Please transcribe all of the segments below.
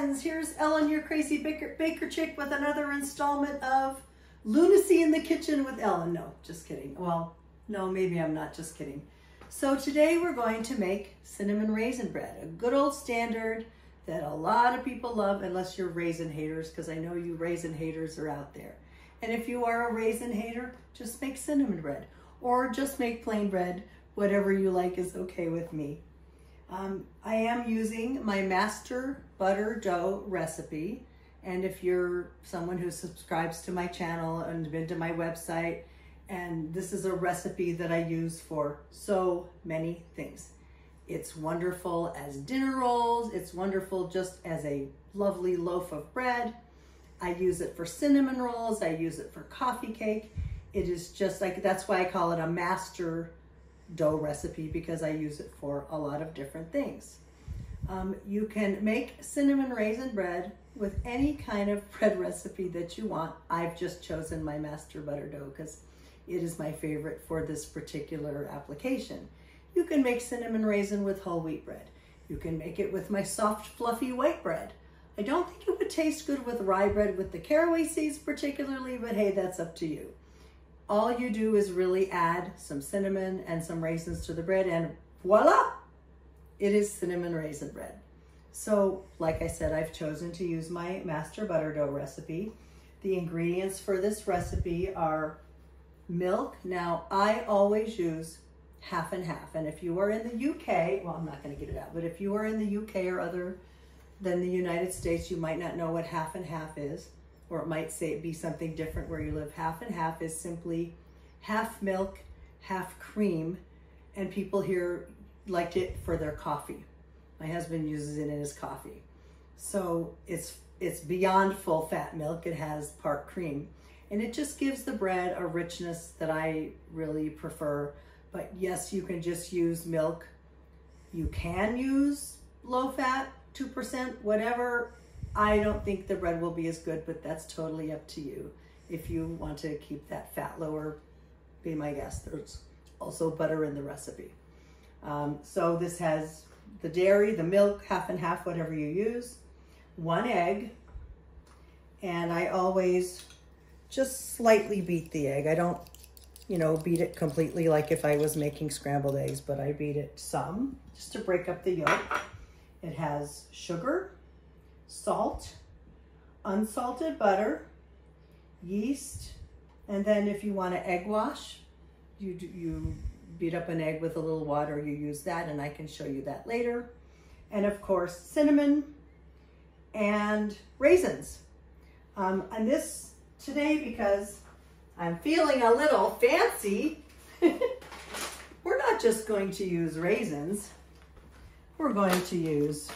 friends, here's Ellen, your crazy baker chick, with another installment of Lunacy in the Kitchen with Ellen. No, just kidding. Well, no, maybe I'm not just kidding. So today we're going to make cinnamon raisin bread, a good old standard that a lot of people love, unless you're raisin haters, because I know you raisin haters are out there. And if you are a raisin hater, just make cinnamon bread, or just make plain bread. Whatever you like is okay with me. I am using my master butter dough recipe. And if you're someone who subscribes to my channel and been to my website, and this is a recipe that I use for so many things. It's wonderful as dinner rolls. It's wonderful just as a lovely loaf of bread. I use it for cinnamon rolls. I use it for coffee cake. It is just like, that's why I call it a master dough recipe, because I use it for a lot of different things. You can make cinnamon raisin bread with any kind of bread recipe that you want. I've just chosen my master butter dough because it is my favorite for this particular application. You can make cinnamon raisin with whole wheat bread. You can make it with my soft, fluffy white bread. I don't think it would taste good with rye bread with the caraway seeds particularly, but hey, that's up to you. All you do is really add some cinnamon and some raisins to the bread, and voila, it is cinnamon raisin bread. So like I said, I've chosen to use my master butter dough recipe. The ingredients for this recipe are milk. Now I always use half and half. And if you are in the UK, well, I'm not going to get it out, but if you are in the UK or other than the United States, you might not know what half and half is. Or it might say it be something different where you live. Half and half is simply half milk, half cream, and people here like it for their coffee. My husband uses it in his coffee. So it's beyond full fat milk. It has part cream, and it just gives the bread a richness that I really prefer. But yes, you can just use milk. You can use low fat, 2%, whatever. I don't think the bread will be as good, but that's totally up to you. If you want to keep that fat lower, be my guest. There's also butter in the recipe. So this has the dairy, the milk, half and half, whatever you use, 1 egg. And I always just slightly beat the egg. I don't, you know, beat it completely like if I was making scrambled eggs, but I beat it some just to break up the yolk. It has sugar, salt, unsalted butter, yeast, and then if you want to egg wash, you beat up an egg with a little water, you use that, and I can show you that later. And of course, cinnamon and raisins. And this today, because I'm feeling a little fancy, we're not just going to use raisins, we're going to use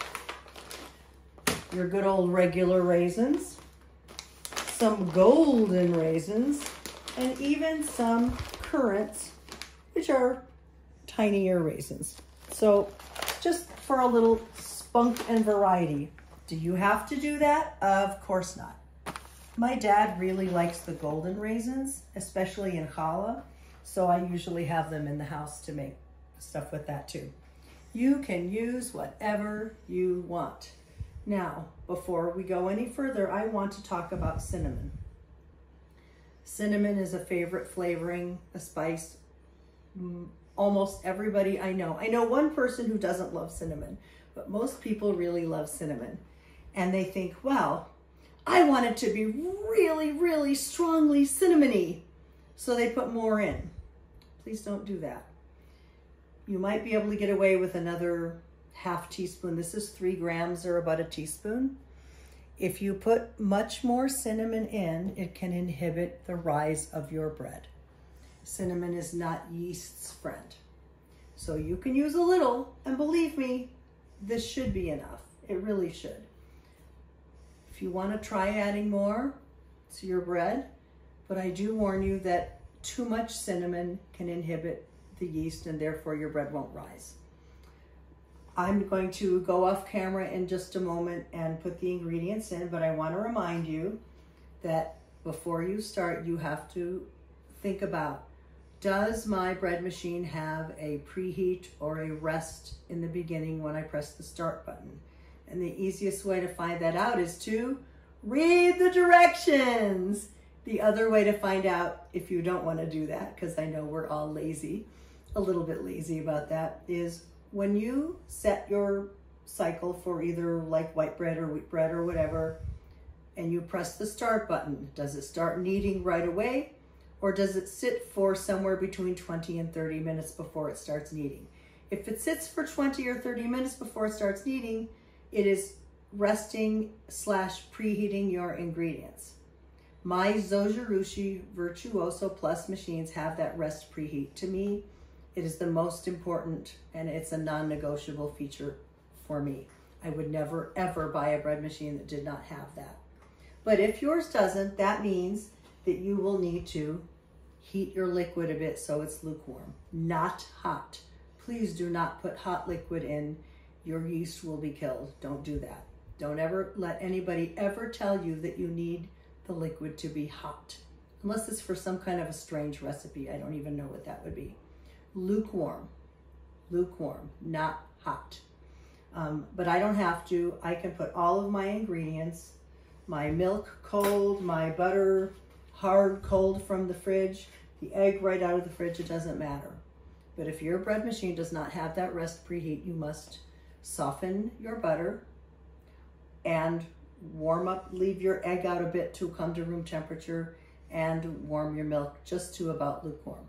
your good old regular raisins, some golden raisins, and even some currants, which are tinier raisins. So just for a little spunk and variety. Do you have to do that? Of course not. My dad really likes the golden raisins, especially in challah, so I usually have them in the house to make stuff with that too. You can use whatever you want. Now, before we go any further, I want to talk about cinnamon. Cinnamon is a favorite flavoring, a spice. Almost everybody I know one person who doesn't love cinnamon, but most people really love cinnamon. And they think, well, I want it to be really, really strongly cinnamony. So they put more in. Please don't do that. You might be able to get away with another half teaspoon. This is 3 grams or about a teaspoon. If you put much more cinnamon in, it can inhibit the rise of your bread. Cinnamon is not yeast's friend. So you can use a little, and believe me, this should be enough. It really should. If you want to try adding more to your bread, but I do warn you that too much cinnamon can inhibit the yeast, and therefore your bread won't rise. I'm going to go off camera in just a moment and put the ingredients in, but I want to remind you that before you start, you have to think about, does my bread machine have a preheat or a rest in the beginning when I press the start button? And the easiest way to find that out is to read the directions. The other way to find out, if you don't want to do that, because I know we're all lazy, a little bit lazy about that, is when you set your cycle for either like white bread or wheat bread or whatever, and you press the start button, does it start kneading right away, or does it sit for somewhere between 20 and 30 minutes before it starts kneading? If it sits for 20 or 30 minutes before it starts kneading, it is resting / preheating your ingredients. My Zojirushi Virtuoso Plus machines have that rest preheat. To me, it is the most important, and it's a non-negotiable feature for me. I would never, ever buy a bread machine that did not have that. But if yours doesn't, that means that you will need to heat your liquid a bit so it's lukewarm, not hot. Please do not put hot liquid in. Your yeast will be killed. Don't do that. Don't ever let anybody ever tell you that you need the liquid to be hot, unless it's for some kind of a strange recipe. I don't even know what that would be. Lukewarm, lukewarm, not hot. But I don't have to. I can put all of my ingredients, my milk cold, my butter hard cold from the fridge, the egg right out of the fridge, it doesn't matter. But if your bread machine does not have that rest preheat, you must soften your butter and warm up, leave your egg out a bit to come to room temperature, and warm your milk just to about lukewarm.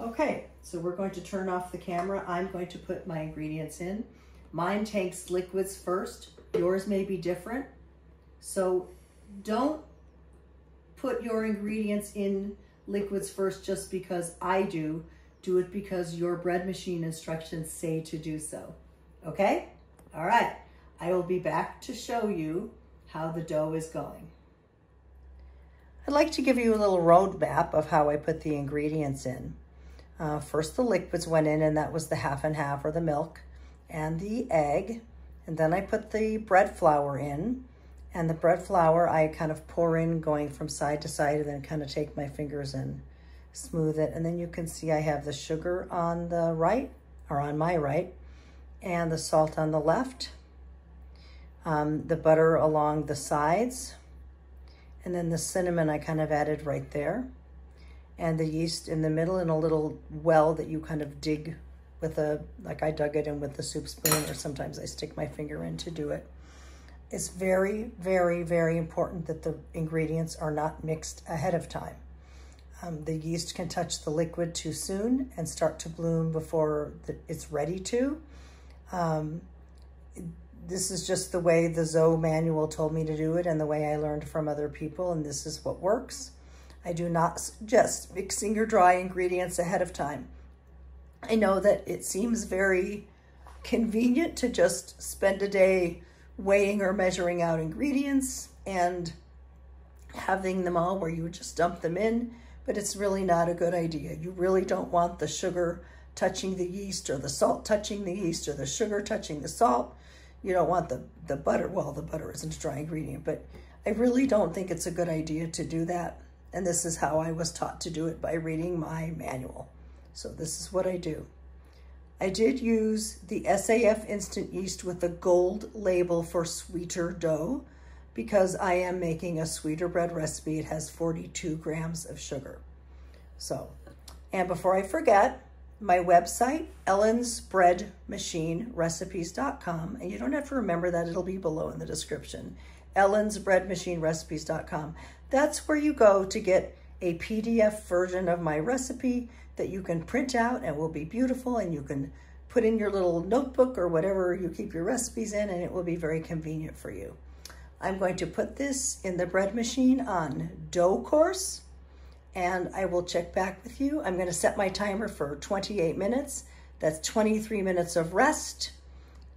Okay, so we're going to turn off the camera. I'm going to put my ingredients in. Mine takes liquids first. Yours may be different. So don't put your ingredients in liquids first just because I do. Do it because your bread machine instructions say to do so. Okay? All right. I will be back to show you how the dough is going. I'd like to give you a little roadmap of how I put the ingredients in. First, the liquids went in, and that was the half and half, or the milk, and the egg. And then I put the bread flour in. And the bread flour, I kind of pour in going from side to side, and then kind of take my fingers and smooth it. And then you can see I have the sugar on the right, or on my right, and the salt on the left. The butter along the sides, and then the cinnamon I kind of added right there, and the yeast in the middle, in a little well that you kind of dig with a, like I dug it in with the soup spoon, or sometimes I stick my finger in to do it. It's very, very, very important that the ingredients are not mixed ahead of time. The yeast can touch the liquid too soon and start to bloom before it's ready to. This is just the way the Zoe manual told me to do it, and the way I learned from other people, and this is what works. I do not suggest mixing your dry ingredients ahead of time. I know that it seems very convenient to just spend a day weighing or measuring out ingredients and having them all where you just dump them in, but it's really not a good idea. You really don't want the sugar touching the yeast, or the salt touching the yeast, or the sugar touching the salt. You don't want the butter. Well, the butter isn't a dry ingredient, but I really don't think it's a good idea to do that. And this is how I was taught to do it, by reading my manual. So this is what I do. I did use the SAF Instant Yeast with a gold label for sweeter dough, because I am making a sweeter bread recipe. It has 42 grams of sugar. So, and before I forget, my website, Ellen's Bread Machine Recipes.com, and you don't have to remember that, it'll be below in the description. Ellen's Bread Machine Recipes.com. That's where you go to get a PDF version of my recipe that you can print out and will be beautiful, and you can put in your little notebook or whatever you keep your recipes in, and it will be very convenient for you. I'm going to put this in the bread machine on dough course, and I will check back with you. I'm going to set my timer for 28 minutes. That's 23 minutes of rest,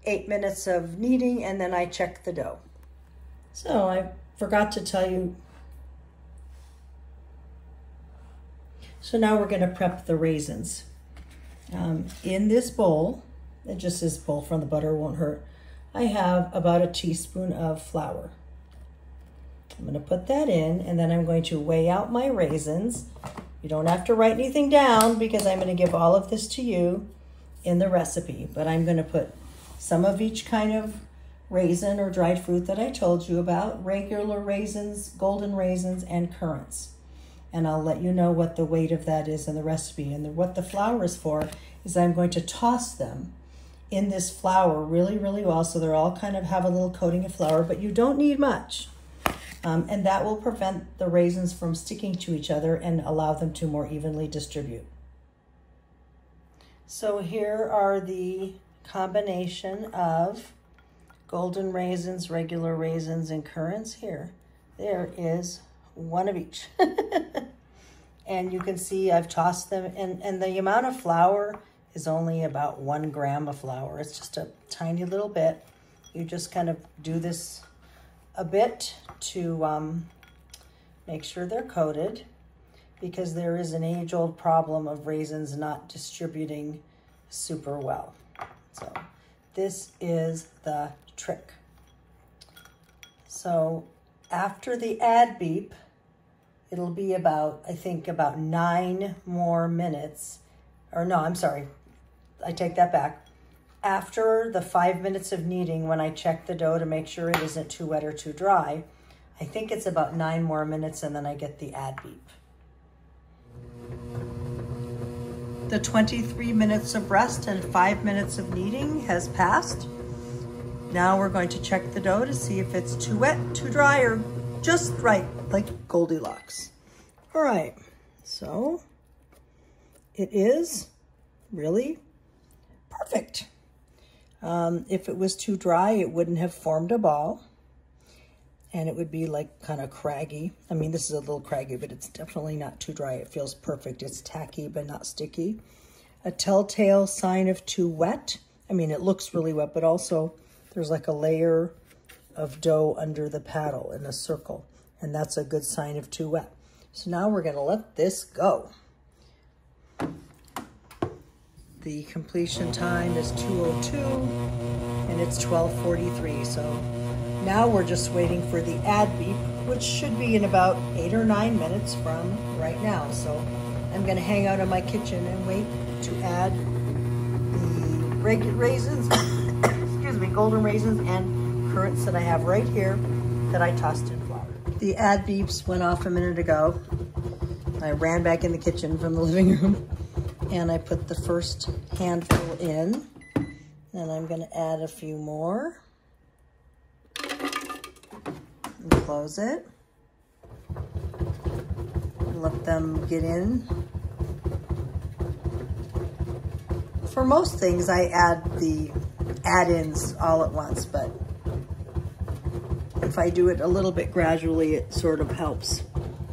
8 minutes of kneading, and then I check the dough. So I forgot to tell you. So now we're going to prep the raisins. In this bowl, it just says bowl from the butter, won't hurt, I have about a teaspoon of flour. I'm going to put that in, and then I'm going to weigh out my raisins. You don't have to write anything down, because I'm going to give all of this to you in the recipe, but I'm going to put some of each kind of raisin or dried fruit that I told you about, regular raisins, golden raisins, and currants. And I'll let you know what the weight of that is in the recipe. And what the flour is for is I'm going to toss them in this flour really, really well, so they're all kind of have a little coating of flour, but you don't need much. And that will prevent the raisins from sticking to each other and allow them to more evenly distribute. So here are the combination of golden raisins, regular raisins, and currants here. There is one of each. And you can see I've tossed them, and the amount of flour is only about 1 gram of flour. It's just a tiny little bit. You just kind of do this a bit to make sure they're coated, because there is an age-old problem of raisins not distributing super well. So this is the trick. So after the ad beep, it'll be about, I think, about 9 more minutes. Or no, I'm sorry, I take that back. After the 5 minutes of kneading, when I check the dough to make sure it isn't too wet or too dry, I think it's about 9 more minutes, and then I get the ad beep. The 23 minutes of rest and 5 minutes of kneading has passed. Now we're going to check the dough to see if it's too wet, too dry, or just right, like Goldilocks. All right, so it is really perfect. If it was too dry, it wouldn't have formed a ball, and it would be like kind of craggy. I mean, this is a little craggy, but it's definitely not too dry. It feels perfect. It's tacky, but not sticky. A telltale sign of too wet. I mean, it looks really wet, but also there's like a layer of dough under the paddle in a circle, and that's a good sign of too wet. So now we're gonna let this go. The completion time is 2:02, and it's 12:43, so now we're just waiting for the ad beep, which should be in about 8 or 9 minutes from right now. So I'm gonna hang out in my kitchen and wait to add the raisins, golden raisins and currants that I have right here that I tossed in flour. The ad beeps went off a minute ago. I ran back in the kitchen from the living room, and I put the first handful in, and I'm going to add a few more and close it. Let them get in. For most things, I add the add-ins all at once, but if I do it a little bit gradually, it sort of helps.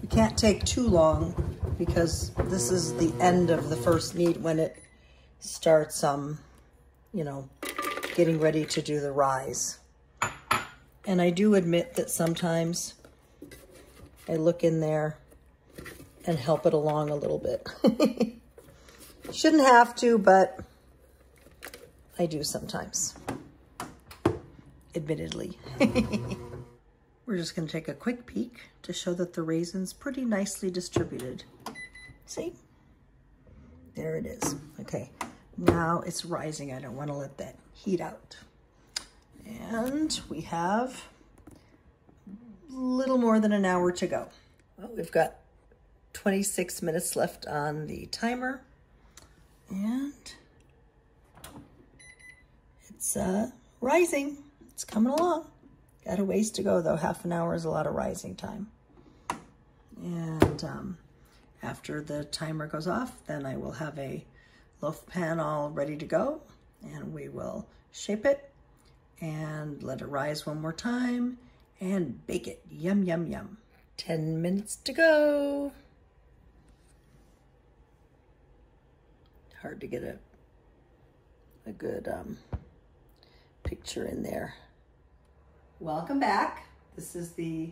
You can't take too long, because this is the end of the first knead when it starts, you know, getting ready to do the rise. And I do admit that sometimes I look in there and help it along a little bit. Shouldn't have to, but I do sometimes, admittedly. We're just gonna take a quick peek to show that the raisin's pretty nicely distributed. See? There it is. Okay, now it's rising. I don't wanna let that heat out. And we have a little more than an hour to go. Well, we've got 26 minutes left on the timer, and it's rising. It's coming along. Got a ways to go, though. Half an hour is a lot of rising time. And after the timer goes off, then I will have a loaf pan all ready to go, and we will shape it and let it rise one more time and bake it. Yum, yum, yum. 10 minutes to go. Hard to get a good picture in there. Welcome back. This is the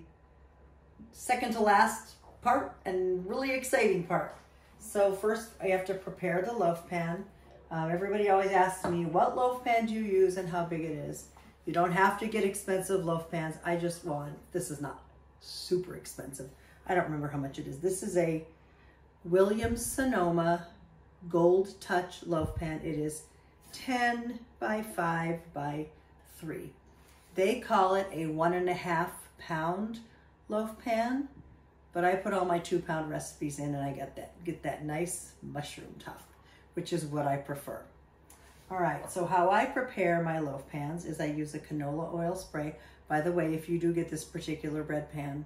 second to last part and really exciting part. So first I have to prepare the loaf pan. Everybody always asks me, what loaf pan do you use and how big it is? You don't have to get expensive loaf pans. I just want, this is not super expensive. I don't remember how much it is. This is a Williams Sonoma Gold Touch loaf pan. It is 10 by 5 by 3. They call it a 1.5 pound loaf pan, but I put all my 2 pound recipes in and I get that nice mushroom top, which is what I prefer. All right, so how I prepare my loaf pans is I use a canola oil spray. By the way, if you do get this particular bread pan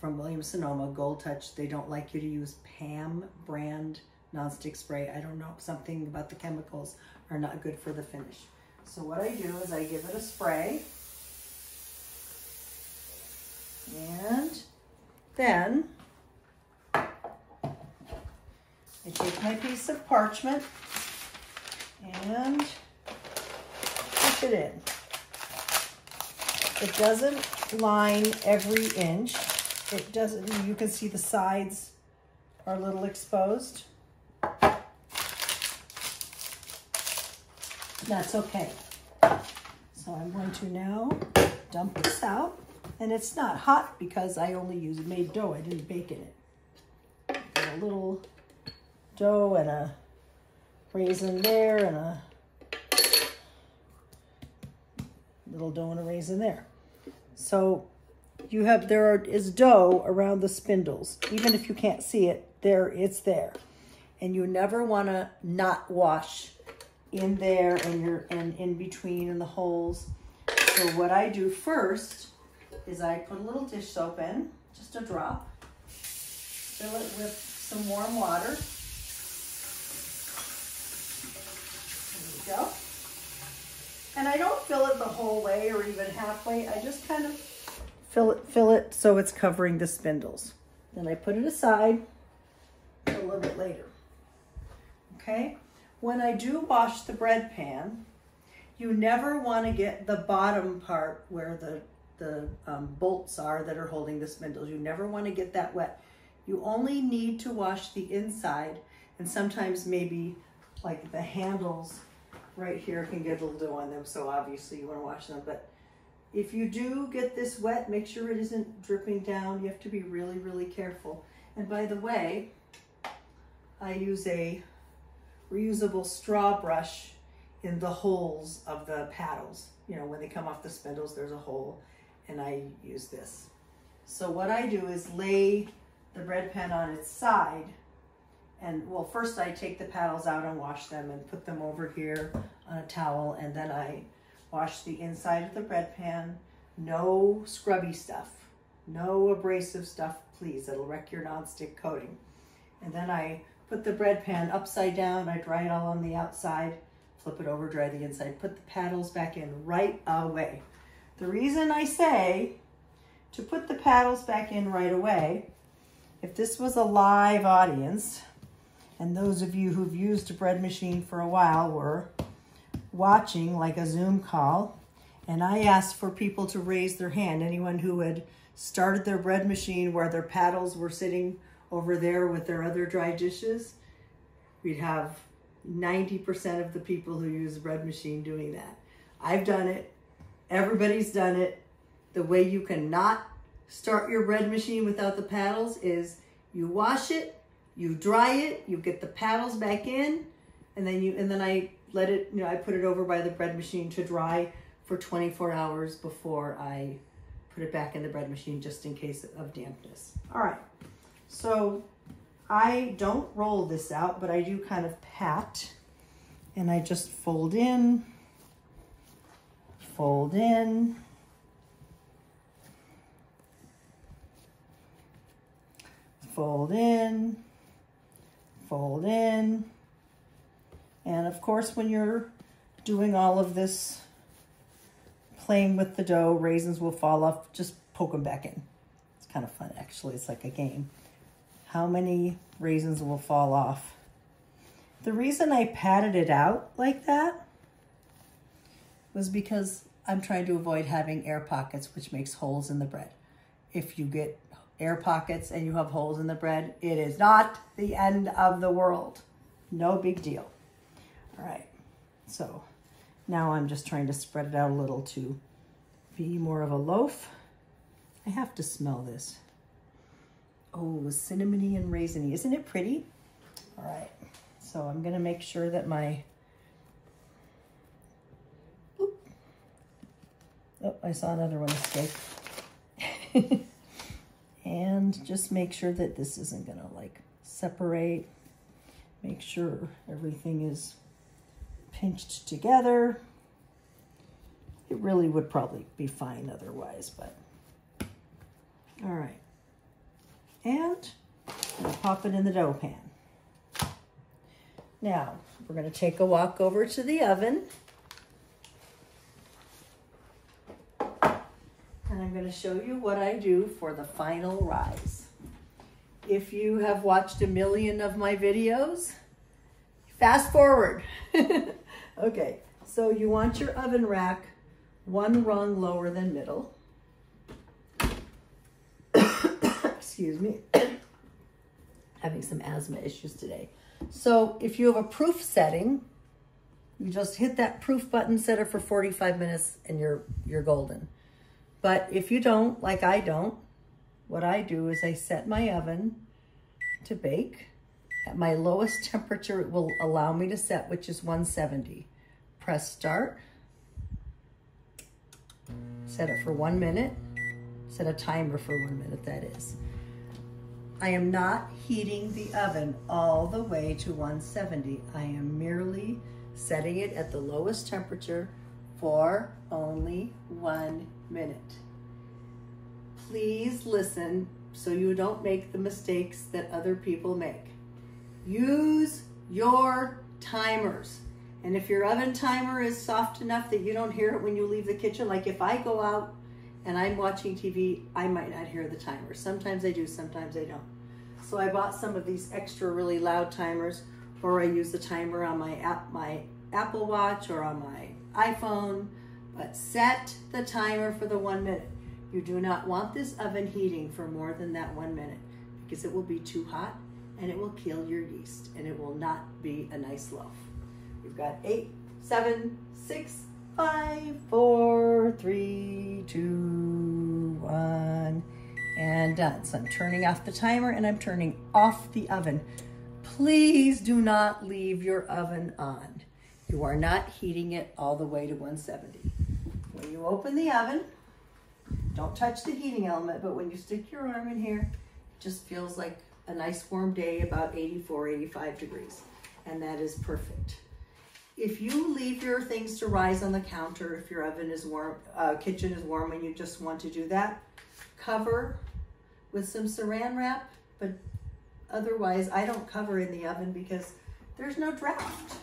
from Williams Sonoma Gold Touch, they don't like you to use PAM brand nonstick spray. I don't know, something about the chemicals are not good for the finish. So what I do is I give it a spray, and then I take my piece of parchment and push it in. It doesn't line every inch. It doesn't, you can see the sides are a little exposed. That's okay. So I'm going to now dump this out. And it's not hot because I only made dough. I didn't bake in it. Got a little dough and a raisin there and a little dough and a raisin there. So you have, there is dough around the spindles. Even if you can't see it, it's there. And you never want to not wash in there and in between in the holes. So what I do first is I put a little dish soap in, just a drop, fill it with some warm water. There we go. And I don't fill it the whole way or even halfway. I just kind of fill it so it's covering the spindles. Then I put it aside a little bit later. Okay? When I do wash the bread pan, you never want to get the bottom part where the bolts are that are holding the spindles. You never want to get that wet. You only need to wash the inside, and sometimes maybe like the handles right here can get a little dough on them, so obviously you want to wash them. But if you do get this wet, make sure it isn't dripping down. You have to be really, really careful. And by the way, I use a reusable straw brush in the holes of the paddles. You know, when they come off the spindles, there's a hole. And I use this. So what I do is lay the bread pan on its side, and well, first I take the paddles out and wash them and put them over here on a towel, and then I wash the inside of the bread pan. No scrubby stuff, no abrasive stuff, please. It'll wreck your nonstick coating. And then I put the bread pan upside down. I dry it all on the outside, flip it over, dry the inside, put the paddles back in right away. The reason I say to put the paddles back in right away, if this was a live audience, and those of you who've used a bread machine for a while were watching like a Zoom call, and I asked for people to raise their hand, anyone who had started their bread machine where their paddles were sitting over there with their other dry dishes, we'd have 90% of the people who use a bread machine doing that. I've done it. Everybody's done it. The way you cannot start your bread machine without the paddles is you wash it, you dry it, you get the paddles back in, and then I let it, you know, I put it over by the bread machine to dry for 24 hours before I put it back in the bread machine, just in case of dampness. All right, so I don't roll this out, but I do kind of pat, and I just fold in. Fold in. Fold in. Fold in. And of course, when you're doing all of this playing with the dough, raisins will fall off. Just poke them back in. It's kind of fun, actually. It's like a game. How many raisins will fall off? The reason I patted it out like that was because I'm trying to avoid having air pockets, which makes holes in the bread. If you get air pockets and you have holes in the bread, it is not the end of the world. No big deal. All right, so now I'm just trying to spread it out a little to be more of a loaf. I have to smell this. Oh, cinnamony and raisiny. Isn't it pretty? All right, so I'm gonna make sure that my Oh, I saw another one escape. And just make sure that this isn't gonna like separate. Make sure everything is pinched together. It really would probably be fine otherwise, but all right. And we'll pop it in the dough pan. Now we're gonna take a walk over to the oven. And I'm going to show you what I do for the final rise. If you have watched a million of my videos, fast forward. Okay, so you want your oven rack one rung lower than middle. Excuse me. Having some asthma issues today. So if you have a proof setting, you just hit that proof button, set it for 45 minutes, and you're golden. But if you don't, like I don't, what I do is I set my oven to bake. At my lowest temperature, it will allow me to set, which is 170. Press start. Set it for 1 minute. Set a timer for 1 minute, that is. I am not heating the oven all the way to 170. I am merely setting it at the lowest temperature for only 1 minute. Please listen so you don't make the mistakes that other people make. Use your timers. And if your oven timer is soft enough that you don't hear it when you leave the kitchen, like if I go out and I'm watching TV, I might not hear the timer. Sometimes I do, sometimes I don't. So I bought some of these extra really loud timers, or I use the timer on my Apple Watch or on my iPhone, but set the timer for the 1 minute. You do not want this oven heating for more than that 1 minute because it will be too hot and it will kill your yeast and it will not be a nice loaf. You've got 8, 7, 6, 5, 4, 3, 2, 1, and done. So I'm turning off the timer and I'm turning off the oven. Please do not leave your oven on. You are not heating it all the way to 170. When you open the oven, don't touch the heating element, but when you stick your arm in here, it just feels like a nice warm day, about 84, 85 degrees, and that is perfect. If you leave your things to rise on the counter, if your oven is warm, kitchen is warm and you just want to do that, cover with some saran wrap, but otherwise I don't cover in the oven because there's no draft.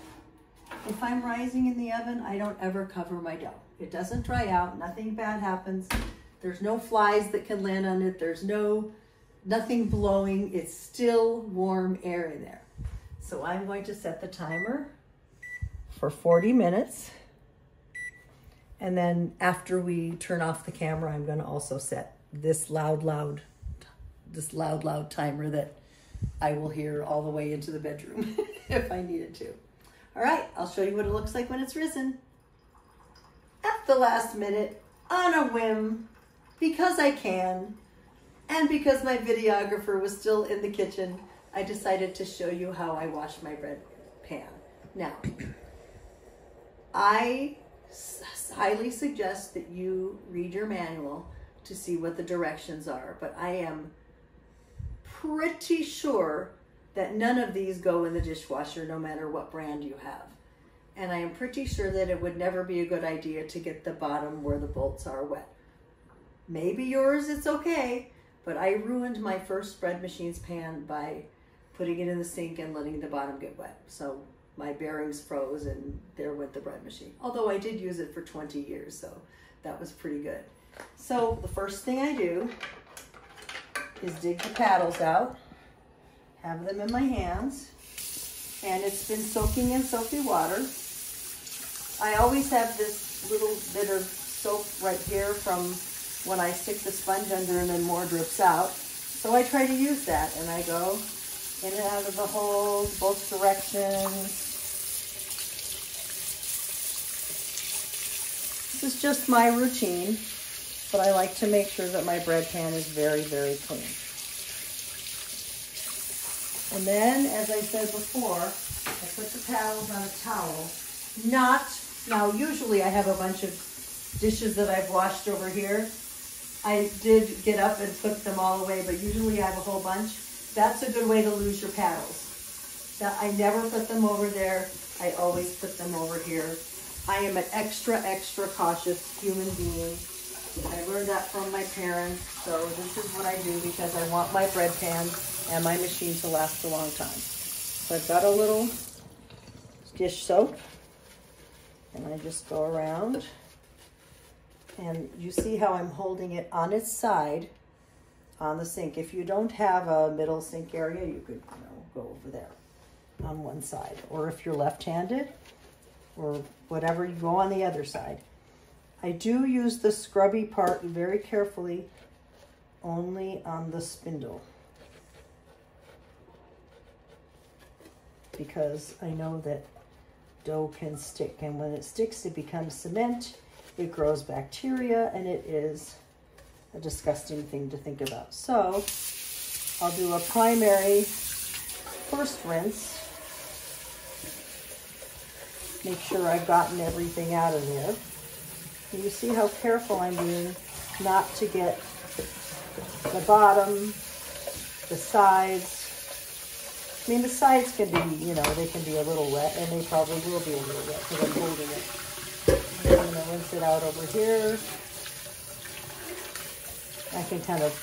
If I'm rising in the oven, I don't ever cover my dough. It doesn't dry out, nothing bad happens. There's no flies that can land on it. There's nothing blowing. It's still warm air in there. So I'm going to set the timer for 40 minutes. And then after we turn off the camera, I'm going to also set this loud timer that I will hear all the way into the bedroom if I needed to. All right, I'll show you what it looks like when it's risen. At the last minute, on a whim, because I can, and because my videographer was still in the kitchen, I decided to show you how I wash my bread pan. Now, I highly suggest that you read your manual to see what the directions are, but I am pretty sure that none of these go in the dishwasher no matter what brand you have. And I am pretty sure that it would never be a good idea to get the bottom where the bolts are wet. Maybe yours, it's okay, but I ruined my first bread machine's pan by putting it in the sink and letting the bottom get wet. So my bearings froze and there went the bread machine. Although I did use it for 20 years, so that was pretty good. So the first thing I do is dig the paddles out. Have them in my hands, and it's been soaking in soapy water. I always have this little bit of soap right here from when I stick the sponge under and then more drips out. So I try to use that, and I go in and out of the holes, both directions. This is just my routine, but I like to make sure that my bread pan is very, very clean. And then, as I said before, I put the paddles on a towel. Now usually I have a bunch of dishes that I've washed over here. I did get up and put them all away, but usually I have a whole bunch. That's a good way to lose your paddles. I never put them over there. I always put them over here. I am an extra, extra cautious human being. I learned that from my parents, so this is what I do because I want my bread pan and my machine to last a long time. So I've got a little dish soap, and I just go around. And you see how I'm holding it on its side on the sink. If you don't have a middle sink area, you could, you know, go over there on one side. Or if you're left-handed or whatever, you go on the other side. I do use the scrubby part very carefully, only on the spindle, because I know that dough can stick. And when it sticks, it becomes cement, it grows bacteria, and it is a disgusting thing to think about. So I'll do a primary first rinse. Make sure I've gotten everything out of there. And you see how careful I'm being not to get the bottom, the sides. I mean, the sides can be, you know, they can be a little wet, and they probably will be a little wet because I'm holding it. I'm going to rinse it out over here. I can kind of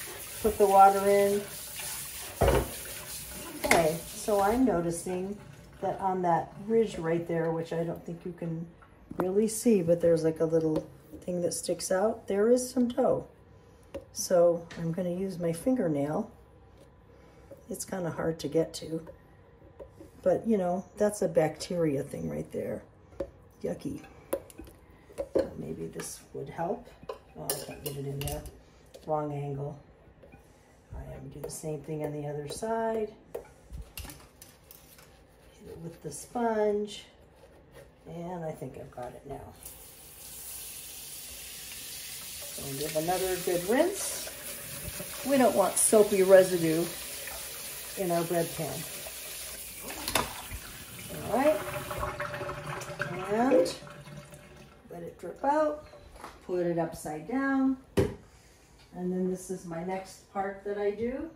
put the water in. Okay, so I'm noticing that on that ridge right there, which I don't think you can really see, but there's like a little thing that sticks out. There is some dough. So I'm going to use my fingernail. It's kind of hard to get to, but you know, that's a bacteria thing right there. Yucky. So maybe this would help. Oh, I can't get it in there. Wrong angle. I am doing the same thing on the other side. Hit it with the sponge. And I think I've got it now. So I'll give another good rinse. We don't want soapy residue in our bread pan. All right. And let it drip out. Put it upside down. And then this is my next part that I do.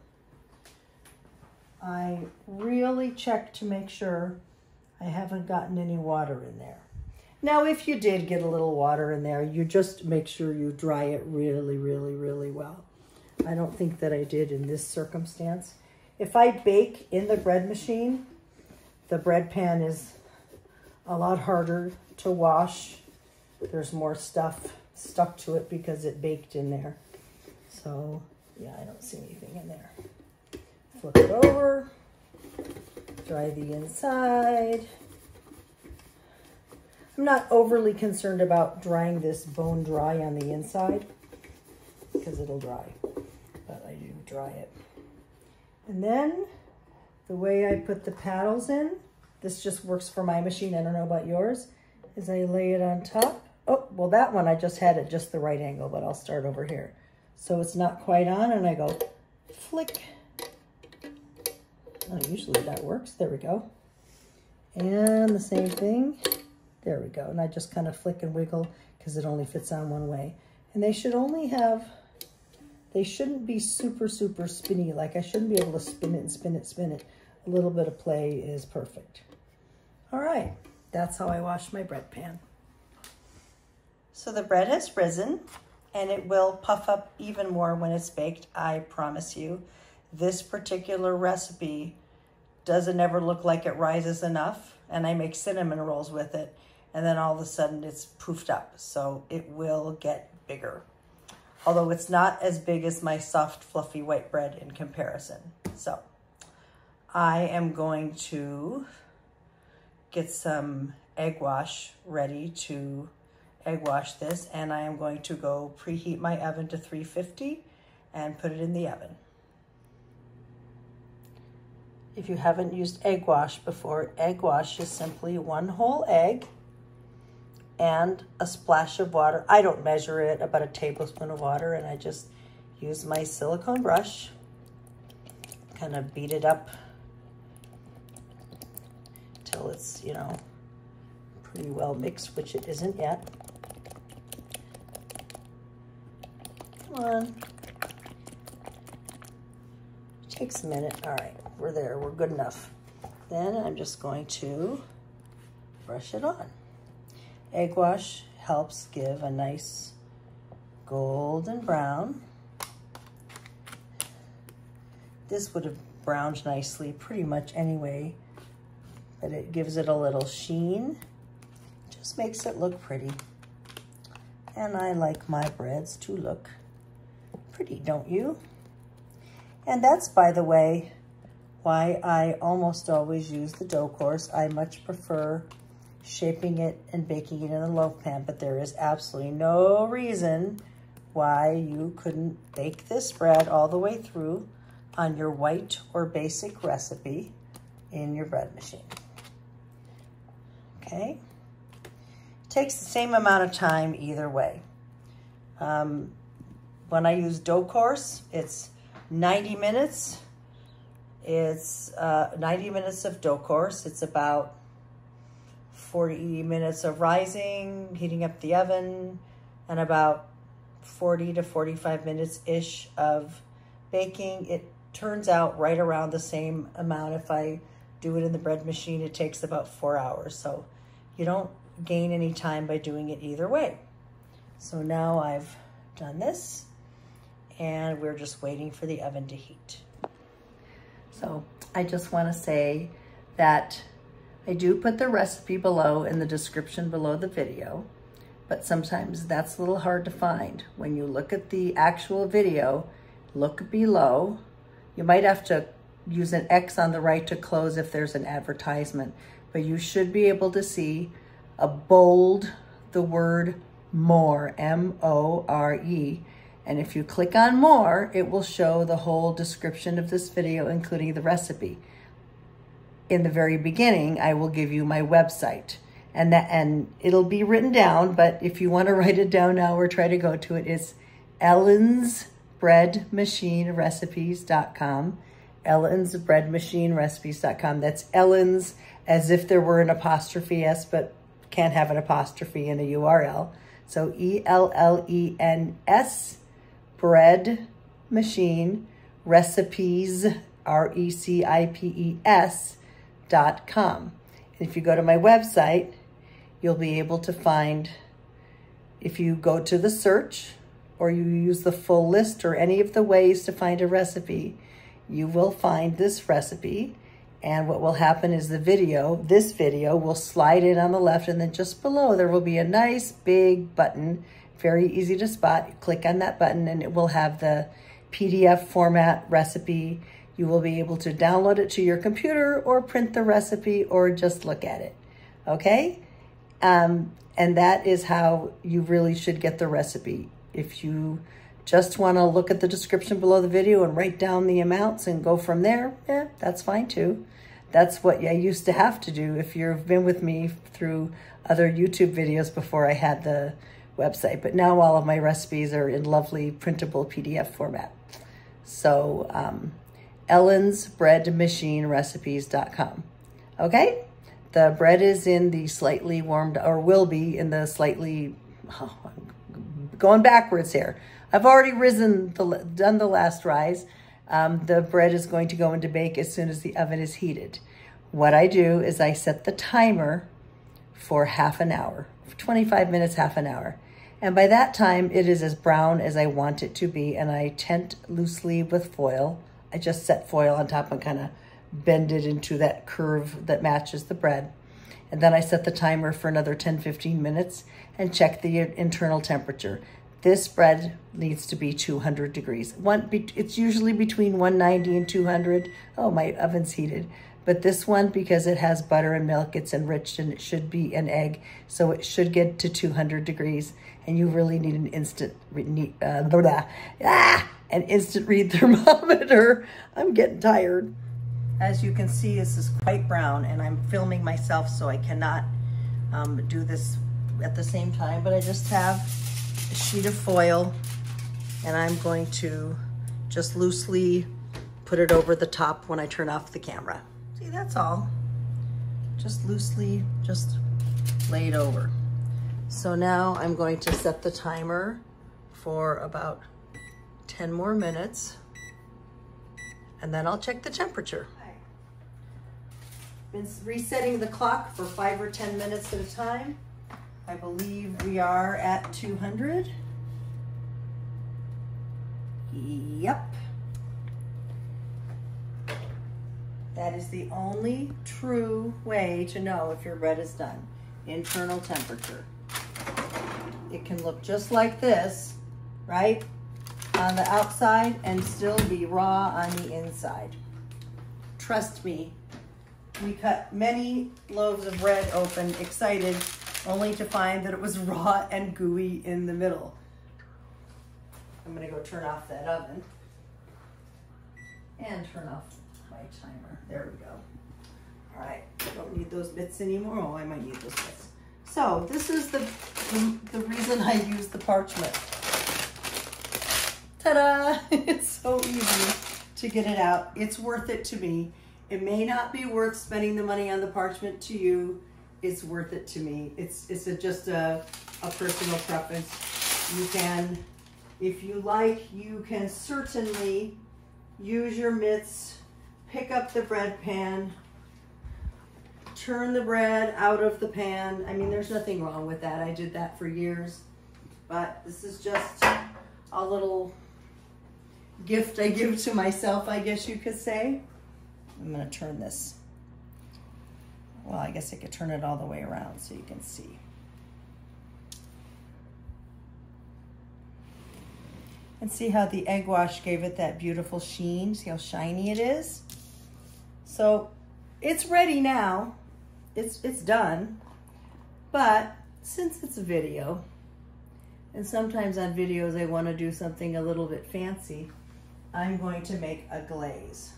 I really check to make sure I haven't gotten any water in there. Now, if you did get a little water in there, you just make sure you dry it really, really, really well. I don't think that I did in this circumstance. If I bake in the bread machine, the bread pan is a lot harder to wash. There's more stuff stuck to it because it baked in there. So, yeah, I don't see anything in there. Flip it over. Dry the inside. I'm not overly concerned about drying this bone dry on the inside because it'll dry, but I do dry it. And then the way I put the paddles in, this just works for my machine, I don't know about yours, is I lay it on top. Oh, well, that one I just had at just the right angle, but I'll start over here. So it's not quite on, and I go flick. Oh, usually that works. There we go. And the same thing. There we go. And I just kind of flick and wiggle because it only fits on one way. And they should only have, they shouldn't be super, super spinny. Like I shouldn't be able to spin it and spin it, spin it. A little bit of play is perfect. All right. That's how I wash my bread pan. So the bread has risen and it will puff up even more when it's baked, I promise you. This particular recipe doesn't ever look like it rises enough, and I make cinnamon rolls with it, and then all of a sudden it's poofed up, so it will get bigger. Although it's not as big as my soft, fluffy white bread in comparison. So I am going to get some egg wash ready to egg wash this, and I am going to go preheat my oven to 350 and put it in the oven. If you haven't used egg wash before, egg wash is simply one whole egg and a splash of water. I don't measure it, about a tablespoon of water, and I just use my silicone brush, kind of beat it up till it's, you know, pretty well mixed, which it isn't yet. Come on. It takes a minute. All right, we're there. We're good enough. Then I'm just going to brush it on. Egg wash helps give a nice golden brown. This would have browned nicely pretty much anyway, but it gives it a little sheen. Just makes it look pretty. And I like my breads to look pretty, don't you? And that's, by the way, why I almost always use the dough course. I much prefer shaping it and baking it in the loaf pan, but there is absolutely no reason why you couldn't bake this bread all the way through on your white or basic recipe in your bread machine. Okay, takes the same amount of time either way. When I use dough course, it's 90 minutes. It's 90 minutes of dough course. It's about 40 minutes of rising, heating up the oven, and about 40 to 45 minutes-ish of baking. It turns out right around the same amount. If I do it in the bread machine, it takes about 4 hours. So you don't gain any time by doing it either way. So now I've done this, and we're just waiting for the oven to heat. So I just want to say that I do put the recipe below in the description below the video, but sometimes that's a little hard to find. When you look at the actual video, look below. You might have to use an X on the right to close if there's an advertisement, but you should be able to see a bold, the word more, M-O-R-E. And if you click on more, it will show the whole description of this video, including the recipe. In the very beginning, I will give you my website, and it'll be written down, but if you want to write it down now or try to go to it, it's Ellen's Bread Machine Recipes.com. Ellen's Bread Machine Recipes.com. That's Ellen's as if there were an apostrophe S, but can't have an apostrophe in a URL. So E-L-L-E-N-S Bread Machine Recipes, R-E-C-I-P-E-S.com. And if you go to my website, you'll be able to find, if you go to the search or you use the full list or any of the ways to find a recipe, you will find this recipe. And what will happen is the video, this video, will slide in on the left, and then just below there will be a nice big button, very easy to spot. You click on that button and it will have the PDF format recipe. You will be able to download it to your computer or print the recipe or just look at it, okay? And that is how you really should get the recipe. If you just want to look at the description below the video and write down the amounts and go from there, yeah, that's fine too. That's what I used to have to do if you've been with me through other YouTube videos before I had the website. But now all of my recipes are in lovely printable PDF format. So Ellen's Bread Machine Recipes.com. Okay, the bread is in the slightly warmed, or will be in the slightly, oh, going backwards here. I've already done the last rise. The bread is going to go into bake as soon as the oven is heated. What I do is I set the timer for half an hour, 25 minutes, half an hour. And by that time, it is as brown as I want it to be. And I tent loosely with foil. I just set foil on top and kind of bend it into that curve that matches the bread. And then I set the timer for another 10, 15 minutes and check the internal temperature. This bread needs to be 200 degrees. It's usually between 190 and 200. Oh, my oven's heated. But this one, because it has butter and milk, it's enriched, and it should be an egg. So it should get to 200 degrees. And you really need an instant read thermometer. I'm getting tired. As you can see, this is quite brown, and I'm filming myself, so I cannot do this at the same time, but I just have a sheet of foil, and I'm going to just loosely put it over the top when I turn off the camera. See, that's all. Just loosely, just lay it over. So now I'm going to set the timer for about 10 more minutes, and then I'll check the temperature. Been resetting the clock for 5 or 10 minutes at a time. I believe we are at 200. Yep. That is the only true way to know if your bread is done. Internal temperature. It can look just like this, right? On the outside and still be raw on the inside. Trust me, we cut many loaves of bread open, excited, only to find that it was raw and gooey in the middle. I'm gonna go turn off that oven and turn off my timer. There we go. All right, I don't need those bits anymore. Oh, I might need those bits. So this is the reason I use the parchment. Ta-da! It's so easy to get it out. It's worth it to me. It may not be worth spending the money on the parchment to you. It's worth it to me. It's just a personal preference. You can, if you like, you can certainly use your mitts, pick up the bread pan, turn the bread out of the pan. I mean, there's nothing wrong with that. I did that for years, but this is just a little gift I give to myself, I guess you could say. I'm gonna turn this. Well, I guess I could turn it all the way around so you can see. And see how the egg wash gave it that beautiful sheen? See how shiny it is? So it's ready now. It's done. But since it's a video, and sometimes on videos I wanna do something a little bit fancy, I'm going to make a glaze.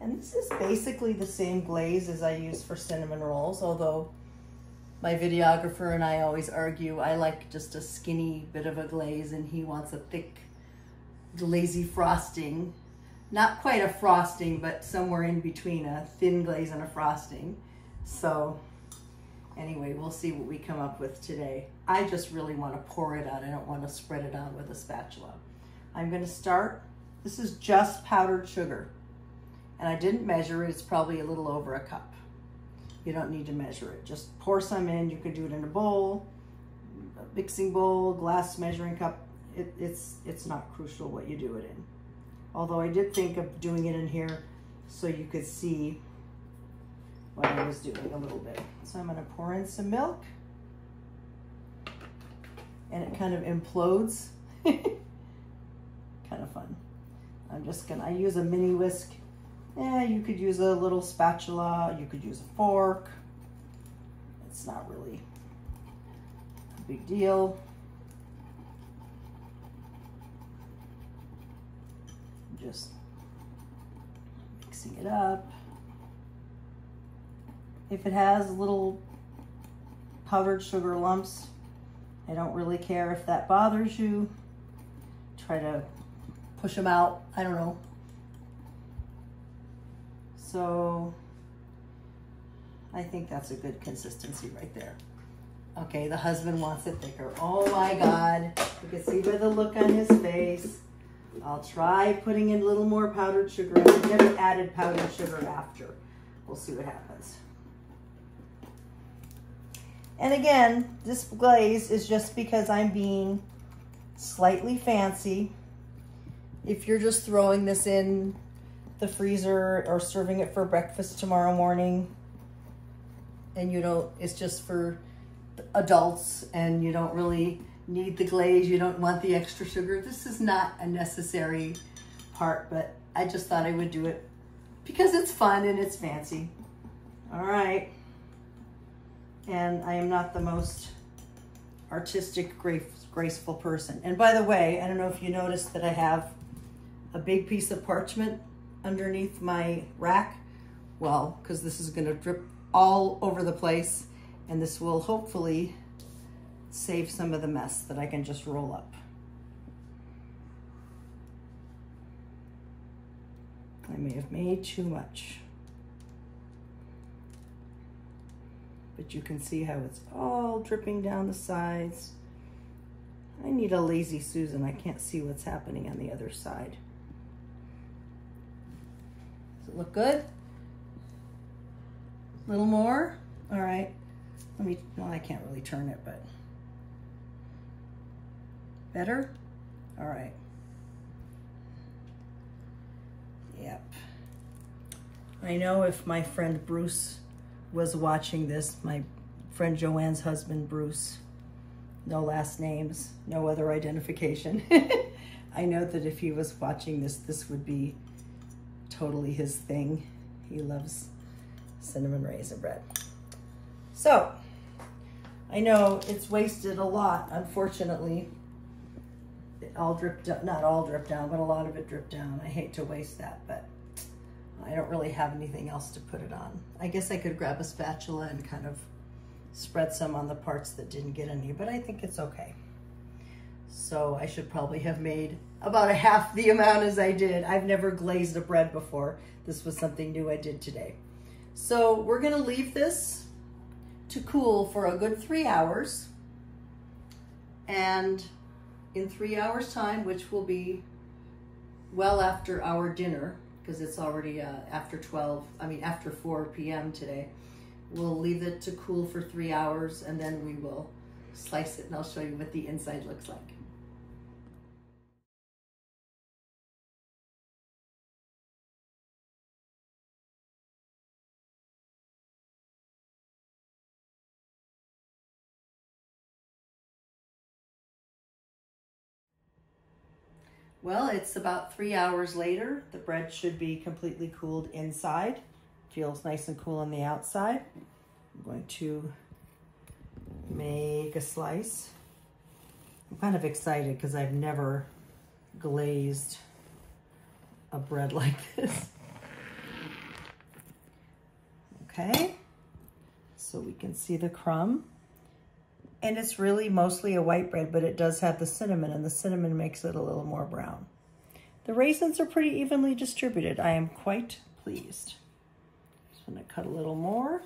And this is basically the same glaze as I use for cinnamon rolls, although my videographer and I always argue I like just a skinny bit of a glaze and he wants a thick, glazy frosting. Not quite a frosting, but somewhere in between a thin glaze and a frosting. So anyway, we'll see what we come up with today. I just really want to pour it out. I don't want to spread it out with a spatula. I'm going to start. This is just powdered sugar. And I didn't measure it, it's probably a little over a cup. You don't need to measure it, just pour some in. You can do it in a bowl, a mixing bowl, glass measuring cup. It's not crucial what you do it in. Although I did think of doing it in here so you could see what I was doing a little bit. So I'm gonna pour in some milk and it kind of implodes, kind of fun. I use a mini whisk. Yeah, you could use a little spatula, you could use a fork. It's not really a big deal. Just mixing it up. If it has little powdered sugar lumps, I don't really care if that bothers you. Try to push them out, I don't know. So I think that's a good consistency right there. Okay, the husband wants it thicker. Oh my God, you can see by the look on his face. I'll try putting in a little more powdered sugar. I've never added powdered sugar after. We'll see what happens. And again, this glaze is just because I'm being slightly fancy. If you're just throwing this in the freezer or serving it for breakfast tomorrow morning, and you don't, it's just for adults and you don't really need the glaze, you don't want the extra sugar, this is not a necessary part, but I just thought I would do it because it's fun and it's fancy. All right, and I am not the most artistic, graceful person. And by the way, I don't know if you noticed that I have a big piece of parchment underneath my rack. Well, because this is going to drip all over the place, and this will hopefully save some of the mess that I can just roll up. I may have made too much, but you can see how it's all dripping down the sides. I need a lazy Susan. I can't see what's happening on the other side. Does it look good? A little more? All right. Let me, well, I can't really turn it, but better? All right. Yep. I know if my friend Bruce was watching this, my friend Joanne's husband, Bruce, no last names, no other identification. I know that if he was watching this, this would be totally his thing. He loves cinnamon raisin bread. So I know it's wasted a lot, unfortunately. It all dripped up, not all dripped down, but a lot of it dripped down. I hate to waste that, but I don't really have anything else to put it on. I guess I could grab a spatula and kind of spread some on the parts that didn't get any, but I think it's okay. So I should probably have made about a half the amount as I did. I've never glazed a bread before. This was something new I did today. So we're gonna leave this to cool for a good 3 hours. And in 3 hours time, which will be well after our dinner, because it's already after 12, I mean after 4 p.m. today. We'll leave it to cool for 3 hours and then we will slice it and I'll show you what the inside looks like. Well, it's about 3 hours later. The bread should be completely cooled inside. Feels nice and cool on the outside. I'm going to make a slice. I'm kind of excited because I've never glazed a bread like this. Okay, so we can see the crumb. And it's really mostly a white bread, but it does have the cinnamon, and the cinnamon makes it a little more brown. The raisins are pretty evenly distributed. I am quite pleased. Just gonna cut a little more.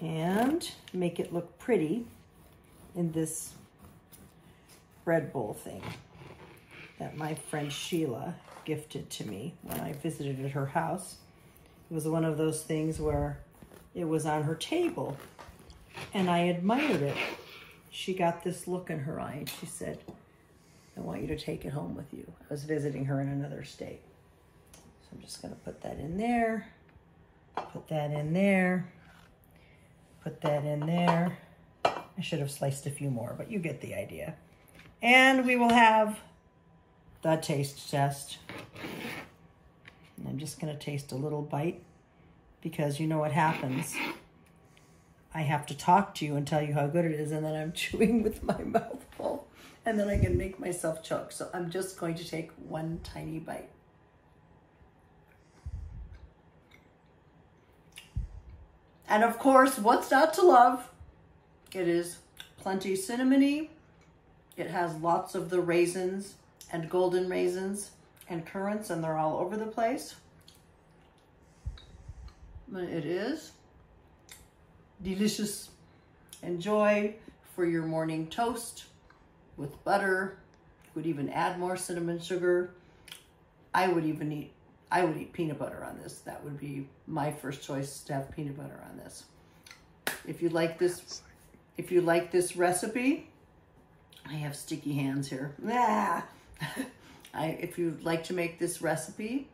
And make it look pretty in this bread bowl thing that my friend Sheila gifted to me when I visited at her house. It was one of those things where it was on her table and I admired it. She got this look in her eye and she said, I want you to take it home with you. I was visiting her in another state. So I'm just gonna put that in there, put that in there, put that in there. I should have sliced a few more, but you get the idea. And we will have the taste test. And I'm just gonna taste a little bite because you know what happens. I have to talk to you and tell you how good it is and then I'm chewing with my mouth full and then I can make myself choke. So I'm just going to take one tiny bite. And of course, what's not to love? It is plenty cinnamony. It has lots of the raisins and golden raisins and currants, and they're all over the place. But it is delicious. Enjoy for your morning toast with butter. You would even add more cinnamon sugar. I would eat peanut butter on this. That would be my first choice, to have peanut butter on this. If you like this recipe, I have sticky hands here. Ah! If you'd like to make this recipe,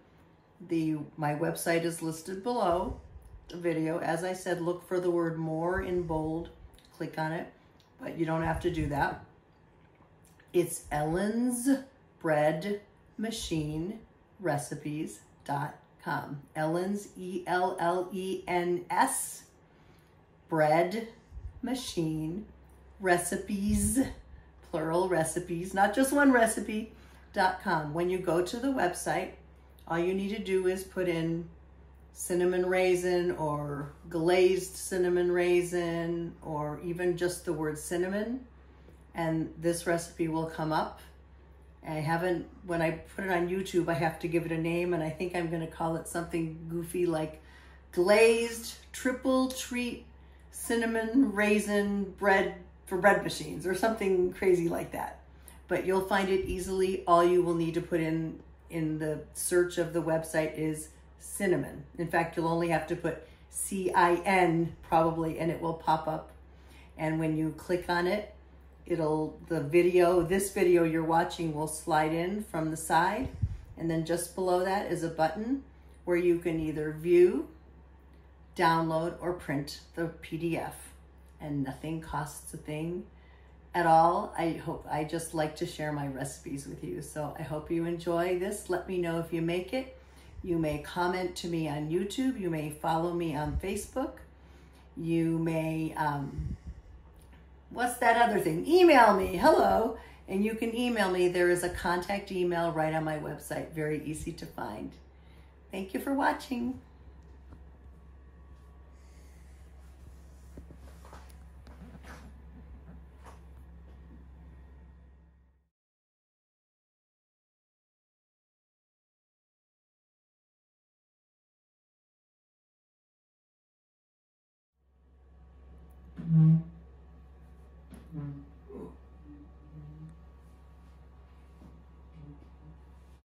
my website is listed below the video. As I said, look for the word more in bold, click on it, but you don't have to do that. It's Ellen's Bread Machine Recipes.com. Ellen's, E-L-L-E-N-S, Bread Machine Recipes, plural recipes, not just one recipe.com. When you go to the website, all you need to do is put in cinnamon raisin or glazed cinnamon raisin or even just the word cinnamon, and this recipe will come up I haven't, when I put it on YouTube, I have to give it a name, and I think I'm gonna call it something goofy like glazed triple treat cinnamon raisin bread for bread machines or something crazy like that. But you'll find it easily. All you will need to put in the search of the website is cinnamon. In fact, you'll only have to put C-I-N probably, and it will pop up. And when you click on it, this video you're watching will slide in from the side. And then just below that is a button where you can either view, download, or print the PDF. And nothing costs a thing at all. I just like to share my recipes with you. So I hope you enjoy this. Let me know if you make it. You may comment to me on YouTube. You may follow me on Facebook. You may, what's that other thing? Email me, hello. And you can email me. There is a contact email right on my website. Very easy to find. Thank you for watching.